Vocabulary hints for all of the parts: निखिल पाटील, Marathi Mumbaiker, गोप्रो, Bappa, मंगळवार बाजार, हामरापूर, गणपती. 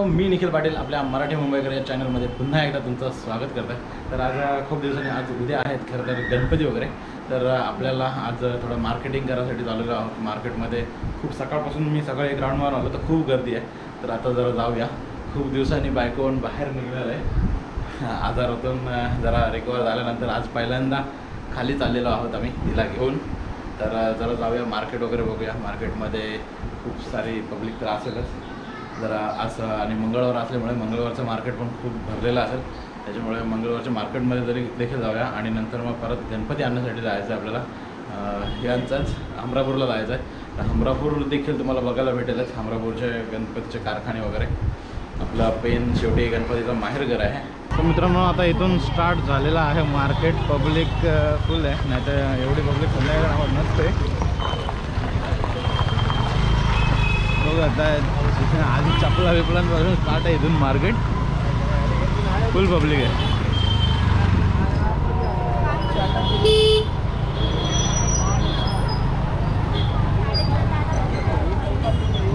मित्रांनो, मी निखिल पाटील आपल्या मराठी मुंबईकर या चॅनलमध्ये पुन्हा एकदा तुमचं स्वागत करतो आहे। तर आज खूप दिवसांनी, आज उद्या आहेत खरं तर गणपती वगैरे, तर आपल्याला आज थोडं मार्केटिंग करायसाठी चाललो आहोत। मार्केटमध्ये खूप सकाळपासून, मी सकाळी एक राऊंड मारून आलो तर खूप गर्दी आहे। तर आता जरा जाऊया, खूप दिवसांनी बायकोन बाहेर निघालो आहे। आजारातून जरा रिकवर झाल्यानंतर आज पहिल्यांदा खाली चाललेलो आहोत आम्ही तिला घेऊन। तर जरा जाऊया मार्केट वगैरे बघूया। मार्केटमध्ये खूप सारी पब्लिक तर असेलच, जरा असं, आणि मंगळवार असल्यामुळे मंगळवारचं मार्केट पण खूप भरलेलं असेल, त्याच्यामुळे मंगळवारच्या मार्केटमध्ये जरी देखील जाऊया। आणि नंतर मग परत गणपती आणण्यासाठी जायचं आहे आपल्याला, यांचाच हामरापूरला जायचं आहे। तर हामरापूर देखील तुम्हाला बघायला भेटेलच, हामरापूरचे गणपतीचे कारखाने वगैरे। आपला पेन शेवटी गणपतीचा माहेरघर आहे। तर मित्रांनो, आता इथून स्टार्ट झालेला आहे मार्केट। पब्लिक फुल आहे, नाही तर एवढी पब्लिक संध्याकाळी नसते बघा। आता आधी चपला विपलांपासून स्टार्ट आहे इथून मार्केट, फुल पब्लिक आहे।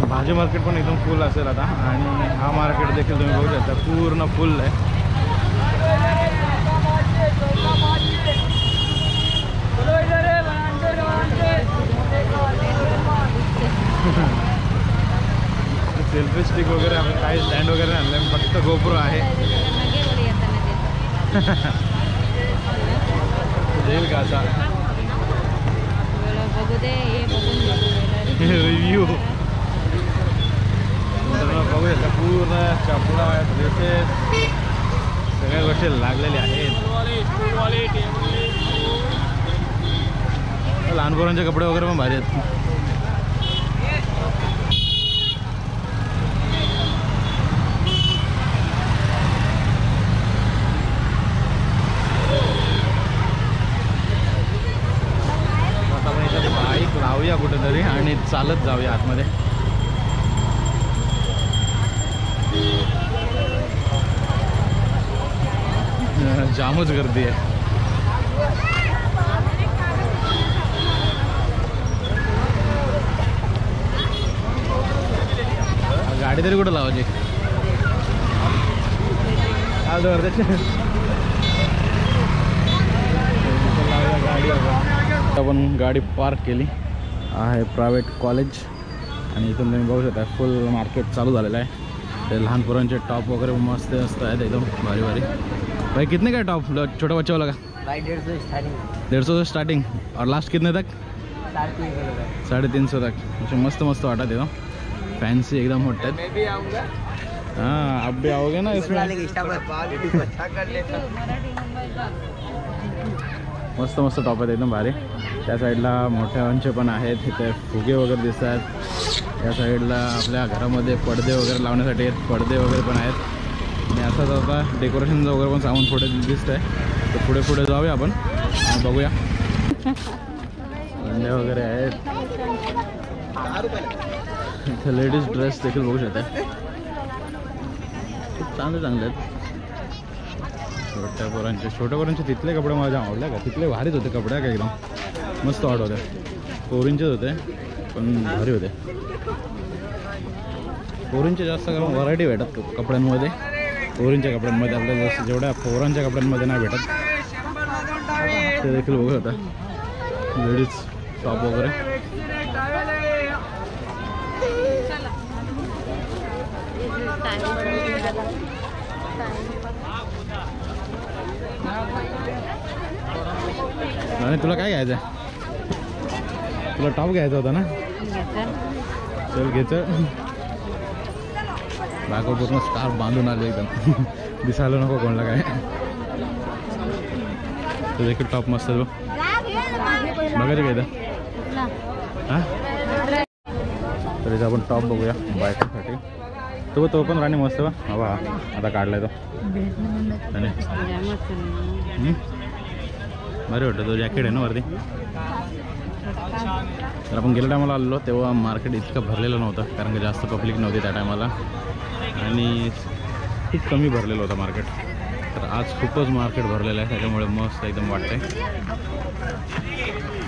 भाजी मार्केट पण एकदम फुल असेल आता, आणि हा मार्केट देखील तुम्ही बघू शकता पूर्ण फुल आहे। सेल्फी स्टिक वगैरे आपण काही स्टँड वगैरे आणले, फक्त गोप्रो आहे। जेल का असा रिव्ह्यू बघू शकता, पूर्ण चपला ड्रेसेस सगळ्या गोष्टी लागलेल्या आहेत। लहान पोरांचे कपडे वगैरे पण भारी आहेत। लावूया कुठेतरी आणि चालत जाऊया आतमध्ये। जामच गर्दी आहे। गाडी तरी कुठे लावायची आज गाडी, आपण गाडी पार्क केली आहे प्रायव्हेट कॉलेज। आणि इथून तुम्ही बघू शकता फुल मार्केट चालू झालेलं आहे। ते लहान पोरांचे टॉप वगैरे मस्त मस्त आहेत एकदम भारी भारी। भाई कितने का टॉप छोटा बच्चा वाला का? 150 से स्टार्टिंग और लास्ट कितने तक? 350 तक। अच्छा, मस्त मस्त वाटत एकदम फैंसी एकदम होटल। हाँ, आप भी आओगे ना इसमें? मस्त मस्त टॉप आहेत एकदम भारी। त्या साईडला मोठ्यांचे पण आहेत, तिथे फुगे वगैरे दिसतात। या साईडला आपल्या घरामध्ये पडदे वगैरे लावण्यासाठी पडदे वगैरे पण आहेत। आणि असंच आता डेकोरेशनचं वगैरे पण सामान पुढे दिसतं आहे, तर पुढे पुढे जाऊया आपण आणि बघूया। पडदे वगैरे आहेत इथे, लेडीज ड्रेस देखील बघू शकता, खूप चांगले चांगले आहेत। छोट्या पोरांचे तिथले कपडे माझ्या आवडले का, तिथले भारीच होते कपडे का, एकदम मस्त वाट होते। पोरींचेच होते पण भारी होते। पोरींचे जास्त करून व्हरायटी भेटत कपड्यांमध्ये, पोरींच्या कपड्यांमध्ये आपल्याला जास्त जेवढ्या पोरांच्या कपड्यांमध्ये नाही भेटत। ते देखील बघू शकता लेडीज टॉप वगैरे। आणि तुला काय घ्यायचं आहे? तुला टॉप घ्यायचा होता ना? चल घ्यायचं। बायको पूर्ण स्कार्फ बांधून आले एकदम, दिसायला नको कोणाला काय। तुझं एक टॉप मस्त आहे बघायचं घ्यायचं हां? तर इथे आपण टॉप बघूया बायकोसाठी। तो पण राणी मस्त हवा, आता काढलाय तो बरे वाटतं। तो जॅकेट आहे ना वरती। तर आपण गेल्या टायमाला आलेलो तेव्हा मार्केट इतकं भरलेलं नव्हतं, कारण की जास्त पब्लिक नव्हती त्या टायमाला आणि खूप कमी भरलेलं होतं मार्केट। तर आज खूपच मार्केट भरलेलं आहे, त्याच्यामुळे मस्त एकदम वाटतंय।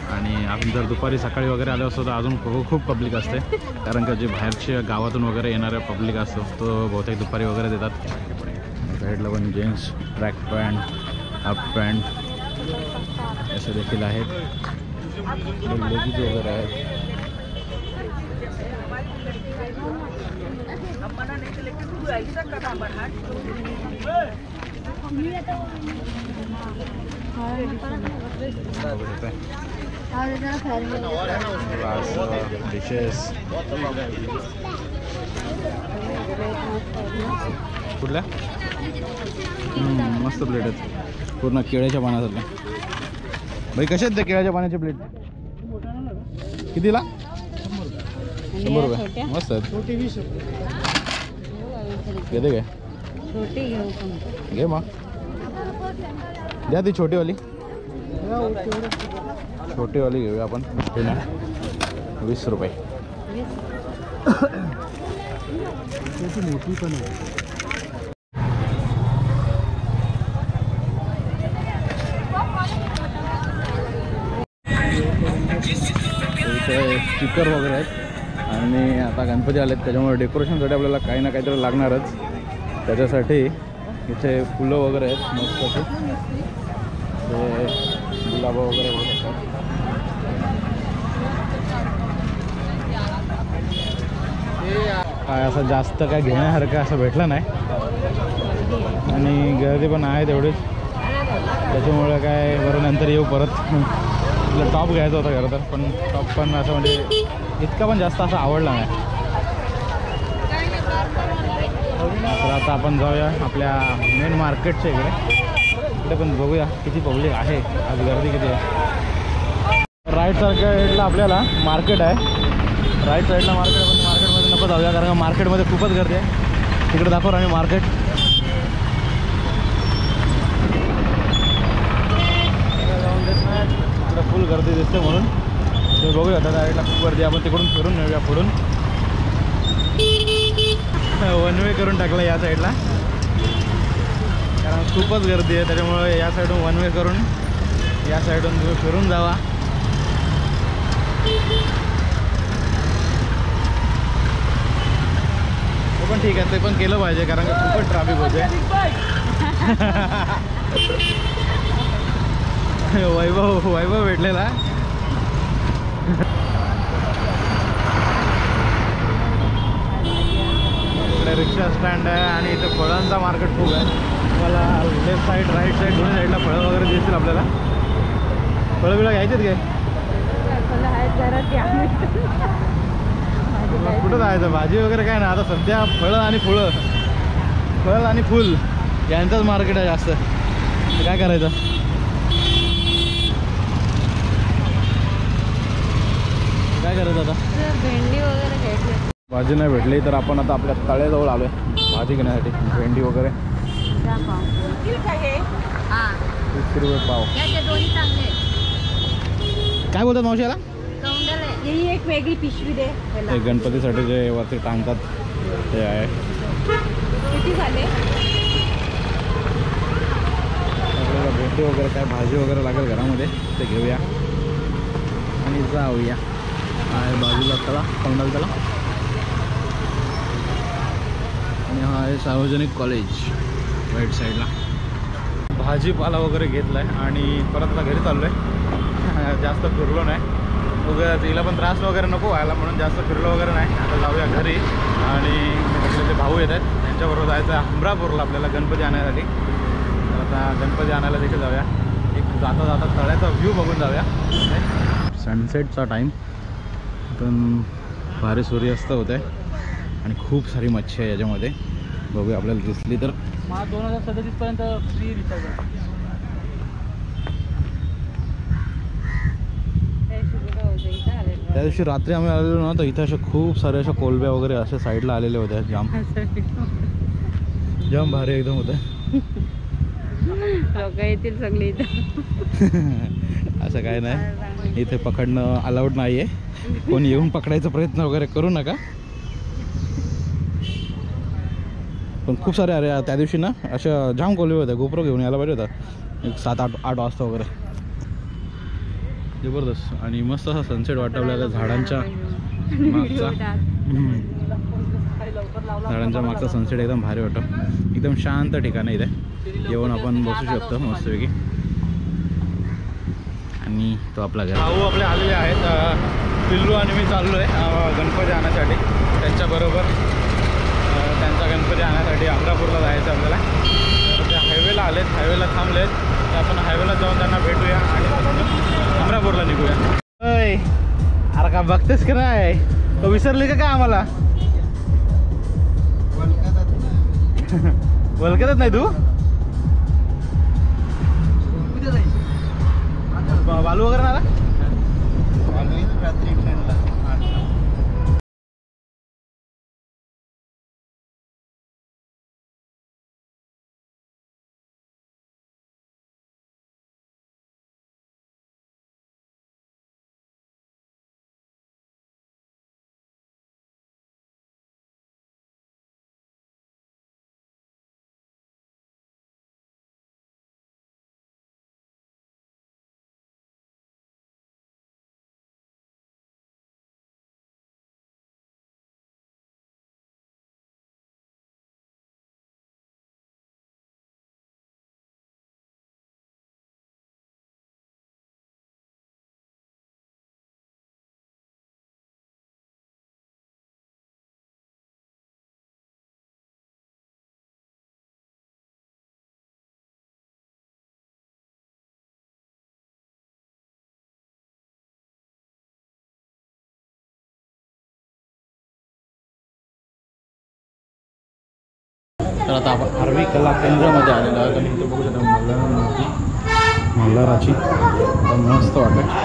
आपण जर दुपारी सकाळी वगैरे आलो असतो तर अजून खूप पब्लिक असते, कारण का जे बाहेरच्या गावातून वगैरे येणारे पब्लिक असतो तो बहुतेक दुपारी वगैरे देतात. साइडला पण jeans, track pant, half pant असे देखील आहेत. लेगीज वगैरे आहेत. डिशेस कुठला मस्त प्लेट आहेत पूर्ण केळ्याच्या पानासारख्या. भाई कशा आहेत त्या केळ्याच्या पानाचे प्लेट? कितीला? 100 रुपये. मस्त आहेत. घेते काय? छोटी घे मग, द्या ती छोटीवाली, छोटी वाली घेऊया आपण. 20 रुपये. मोठी पण स्टिकर वगैरे आहेत आणि आता गणपती आलेत त्याच्यामुळे डेकोरेशनसाठी आपल्याला काही ना काहीतरी लागणारच. त्याच्यासाठी इथे फुलं वगैरे आहेत मस्त अशी, गुलाब वगैरे होत असतात. काय असं जास्त काय घेण्यासारखं असं भेटलं नाही आणि गर्दी पण आहे तेवढीच, त्याच्यामुळे काय बरं नंतर येऊ परत. तुला टॉप घ्यायचा होता खरं तर, पण टॉप पण असं म्हणजे इतका पण जास्त असं आवडला नाही. तर आता आपण जाऊया आपल्या मेन मार्केटच्या इकडे, पण बघूया किती पब्लिक आहे आज, गर्दी किती आहे. राईट साईडला आपल्याला मार्केट आहे, राईट साईडला मार्केट आहे, पण मार्केटमध्ये नको जाऊया कारण मार्केटमध्ये खूपच गर्दी आहे. तिकडे दाखवू आम्ही मार्केट. तिकडे फुल गर्दी दिसते म्हणून ते बघूया. त्या साईडला खूप गर्दी आहे, आपण तिकडून फिरून नेऊया पुढून. वन वे करून टाकला या साईडला कारण खूपच गर्दी आहे, त्याच्यामुळे या साईडून वन वे करून या साईडून तुम्ही फिरून जावा. हो पण ठीक आहे, ते पण केलं पाहिजे कारण की खूपच ट्रॅफिक होते. वैभव भेटलेला. इकडे रिक्षा स्टँड आहे आणि इथं फळांचा मार्केट खूप आहे. मला लेफ्ट साईड राईट साईड दोन्ही साईडला फळं वगैरे दिसतील आपल्याला. फळं बिळं घ्यायचेत काय? कुठं जायचं? भाजी वगैरे काय ना, आता सध्या फळं आणि फुलं, फळ आणि फुल यांचंच मार्केट आहे जास्त. काय करायचं? काय करायचं आता? भेंडी वगैरे घ्यायची. भाजी नाही भेटली तर आपण आता आपल्या तळ्याजवळ आलो आहे भाजी घेण्यासाठी. भेंडी वगैरे 20 रुपये पाव. काय बोलतात मावशी याला? ही एक वेगळी पिशवी दे. हे गणपतीसाठी जे वरती टांगतात ते आहे. किती झाले? आपल्याला भेंडी वगैरे काय भाजी वगैरे लागेल घरामध्ये ते घेऊया आणि जाऊया. आहे बाजूला तळा, पंडाल तळा, आणि हा आहे सार्वजनिक कॉलेज राईट साईडला. भाजीपाला वगैरे घेतला आहे आणि परत आता घरी चाललो आहे. जास्त फिरलो नाही, उगाच तिला पण त्रास वगैरे नको व्हायला म्हणून जास्त फिरलो वगैरे नाही. आता जाऊया घरी आणि आपले जे भाऊ येत आहेत त्यांच्याबरोबर जायचं आहे हामरापुरला आपल्याला गणपती आणायसाठी. तर आता गणपती आणायला देखील जाऊया. एक जाता जाता तळ्याचा व्ह्यू बघून जाऊया. सनसेटचा टाईम, पण भारी सूर्यास्त होत आहे आणि खूप सारी मच्छी आहे याच्यामध्ये. बघूया आपल्याला दिसली तर. 2037 पर्यंत फ्री रिचार्ज आहे. त्या दिवशी रात्री आम्ही आलेलो ना तर इथे अशा खूप सारे अशा कोलब्या वगैरे अशा साईडला आलेले होत्या. जाम जाम भारी एकदम होत्या. लोक येतील सगळे इथं. असं काय नाही, इथे पकडणं अलाउड नाही आहे. कोणी येऊन पकडायचा प्रयत्न वगैरे करू नका. पण खूप सारे अरे त्या दिवशी ना अशा जाम कोलवे होत्या. गोप्रो घेऊन यायला पाहिजे होता 7-8 वाजता वगैरे. जबरदस्त आणि मस्त असा सनसेट वाटवलेला झाडांच्या मागचा सनसेट एकदम भारी वाटतो, एकदम शांत ठिकाण आहे इथे, येऊन आपण बसू शकतो मस्तपैकी। आणि तो आपला भाऊ आपले आलेले आहेत, पिल्लू आणि मी चाललोय गणपती आणण्यासाठी त्यांच्याबरोबर, त्यांचा गणपती आणण्यासाठी हामरापुरला जायचं आपल्याला। तर ते हायवेला आलेत, हायवेला थांबलेत, तर आपण हायवेला जाऊन त्यांना भेटूया आणि हामरापुरला निघूया। अय अरे का बघतेस की नाही, तो विसरले का आम्हाला? वलकतच नाही तू बालू वगैरे ना रात्री ट्रेनला। तर आता आपण आरवी कला केंद्रामध्ये आलेलो आहोत आणि इथं बघू शकता मंगळवार मंगळवाराची मस्त वाटत।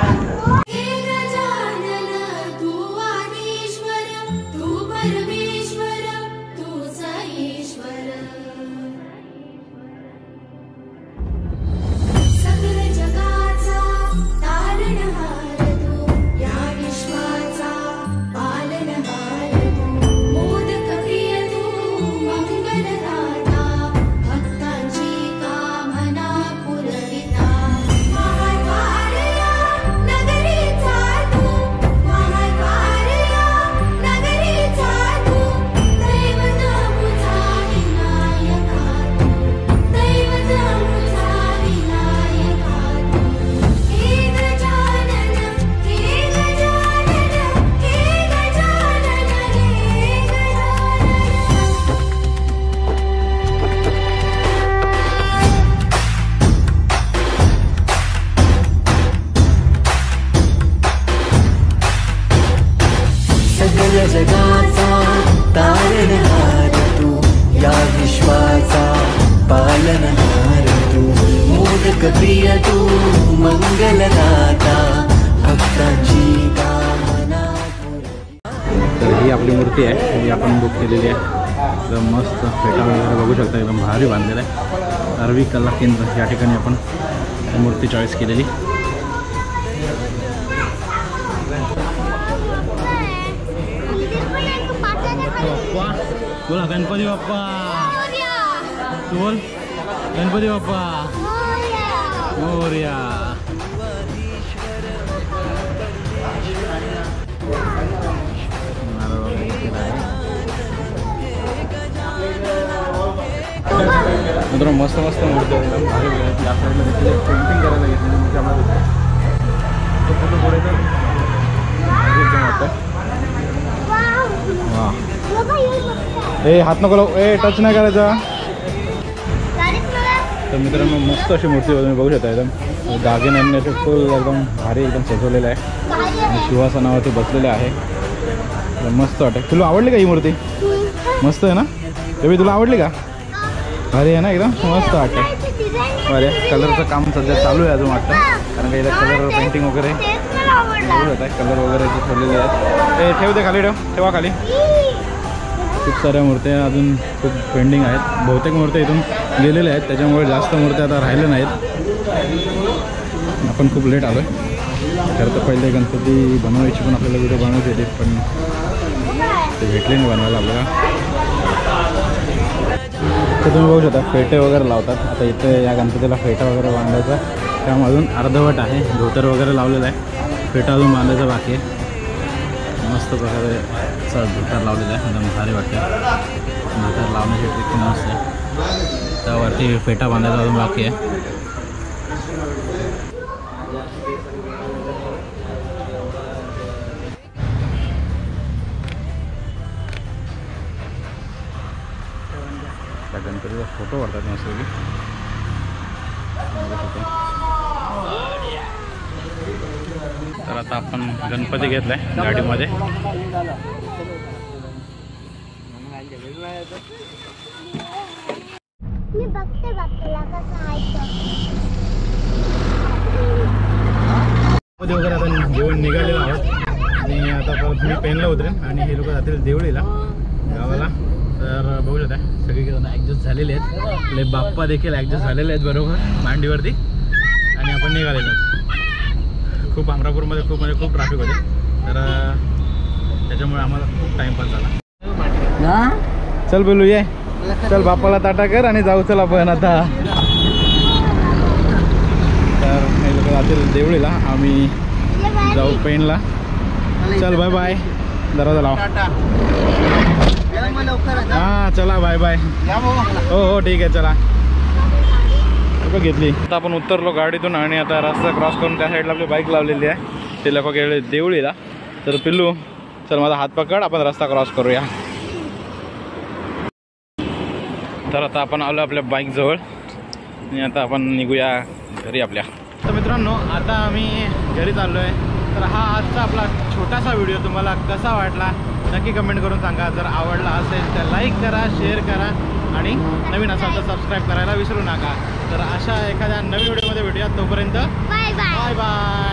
आपली मूर्ती आहे जी आपण बुक केलेली आहे, एकदम मस्त फेटा वगैरे बघू शकता, एकदम भारी बांधलेलं आहे। आरवी कला केंद्र या ठिकाणी आपण मूर्ती चॉईस केलेली। बोला गणपती बाप्पा, बोल गणपती बाप्पा मोरया। मित्रांनो मस्त मस्त मूर्ती एकदम भारी वेळेत या साईडला देखील पेंटिंग करायला घेतली मी, त्यामुळे तो फोटो पुढे तर वाह ए हात नको लावू, ए टच नाही करायचा। तर मित्रांनो मस्त अशी मूर्ती तुम्ही बघू शकता, एकदम दागिन्यांनी फुल एकदम भारी एकदम सजवलेलं आहे, शिवासनावरती बसलेले आहे, मस्त वाटतं। तुला आवडली का ही मूर्ती? मस्त आहे ना रवी, तुला आवडली का? अरे आहे ना एकदम मस्त वाटतं। अरे कलरचं काम सध्या चालू आहे अजून वाटतं, कारण काही कलर पेंटिंग वगैरे आहे, कलर वगैरे जे ठेवलेले आहेत ते ठेव दे खाली, ठेवा खाली। खूप साऱ्या मूर्त्या अजून खूप पेंडिंग आहेत, बहुतेक मूर्त्या इथून गेलेल्या आहेत, त्याच्यामुळे जास्त मूर्त्या आता राहिल्या नाहीत, आपण खूप लेट आलो आहे। खरं तर पहिले गणपती बनवायची पण आपल्याला व्हिडिओ बनवायची होती, पण ते भेटले नाही बनवायला आपल्याला। तर तुम्ही बघू शकता फेटे वगैरे लावतात, आता इथे या गणपतीला फेटा वगैरे बांधायचा काम अजून अर्धवट आहे, धोतर वगैरे लावलेलं आहे, फेटा अजून बांधायचं बाकी आहे. मस्त प्रकारे धोतर लावलेलं आहे, एकदम भारी वाटतं. धोतर लावण्याची ट्रिक मस्त आहे, त्यावरती फेटा बांधायचा अजून बाकी आहे. गणपतीचा फोटो वाटतात मस्त की. तर आता आपण गणपती घेतलाय गाडीमध्ये. मी बघते बघते कसं आहे ते वगैरे. आता घेऊन निघालेलो आहोत आणि आता परत मी पेनला उतरेन आणि हे लोक जातील देवळीला गावाला. तर बघू शकता सगळेजण ॲडजस्ट झालेले आहेत, आपले बाप्पा देखील ॲडजस्ट झालेले आहेत बरोबर मांडीवरती. आणि आपण निघालेलो आहोत. खूप हामरापूरमध्ये खूप म्हणजे खूप ट्रॅफिक होते, तर त्याच्यामुळे आम्हाला खूप टाईमपास झाला. चल बोलू ये, चल बाप्पाला ताटा कर आणि जाऊ. चल आपण आता तर हे लोक जातील देवळीला, आम्ही जाऊ पेनला. चल बाय बाय, दरवाजा लावा. हाँ चला बाय बाय. हो हो ठीक है चला. घेतली आता आपण उतरलो गाडीतून आणि आता रस्ता क्रॉस करून त्या साईडला आपली बाईक लावलेली आहे. ते लोक गेले देवळीला. तर पिल्लू चल माझा हात पकड, आपण रस्ता क्रॉस करूया. तर आता आपण आलो आपल्या बाईक जवळ आणि आता आपण निघूया घरी आपल्या. तर मित्रांनो आता आम्ही घरी चाललो आहे. तर हा आजचा आपला छोटासा व्हिडिओ तुम्हाला कसा वाटला नक्की कमेंट करून सांगा. जर आवडला असेल तर लाईक करा, शेअर करा आणि नवीन असाल तर सबस्क्राईब करायला विसरू नका. तर अशा एखाद्या नवीन व्हिडिओमध्ये भेटूया. तोपर्यंत बाय बाय.